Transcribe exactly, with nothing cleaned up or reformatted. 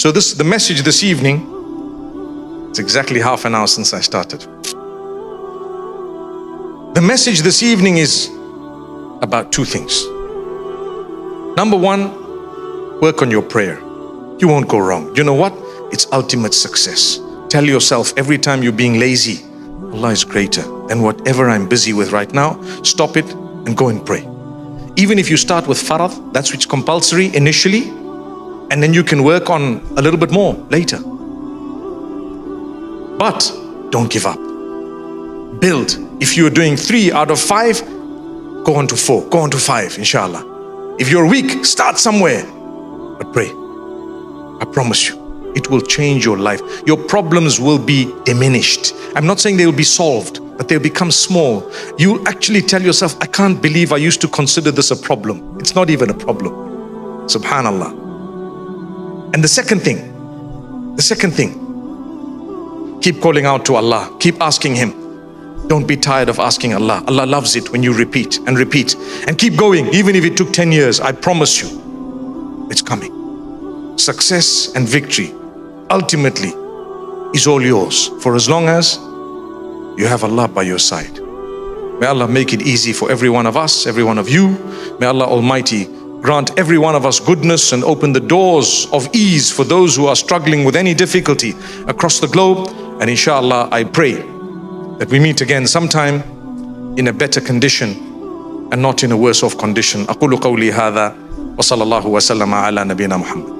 So this, the message this evening, it's exactly half an hour since I started. The message this evening is about two things. Number one, work on your prayer. You won't go wrong. You know what? It's ultimate success. Tell yourself every time you're being lazy, Allah is greater than whatever I'm busy with right now. Stop it and go and pray. Even if you start with faradh, that's which compulsory initially, and then you can work on a little bit more later. But don't give up. Build. If you're doing three out of five, go on to four, go on to five, inshallah. If you're weak, start somewhere, but pray. I promise you, it will change your life. Your problems will be diminished. I'm not saying they will be solved, but they'll become small. You actually tell yourself, I can't believe I used to consider this a problem. It's not even a problem. Subhanallah. And the second thing, the second thing, keep calling out to Allah. Keep asking Him. Don't be tired of asking Allah. Allah loves it when you repeat and repeat and keep going. Even if it took ten years, I promise you, it's coming. Success and victory ultimately is all yours for as long as you have Allah by your side. May Allah make it easy for every one of us, every one of you. May Allah Almighty grant every one of us goodness and open the doors of ease for those who are struggling with any difficulty across the globe. And inshallah, I pray that we meet again sometime in a better condition and not in a worse off condition. Aqulu qawli hadha wa sallallahu wa sallam ala nabina Muhammad.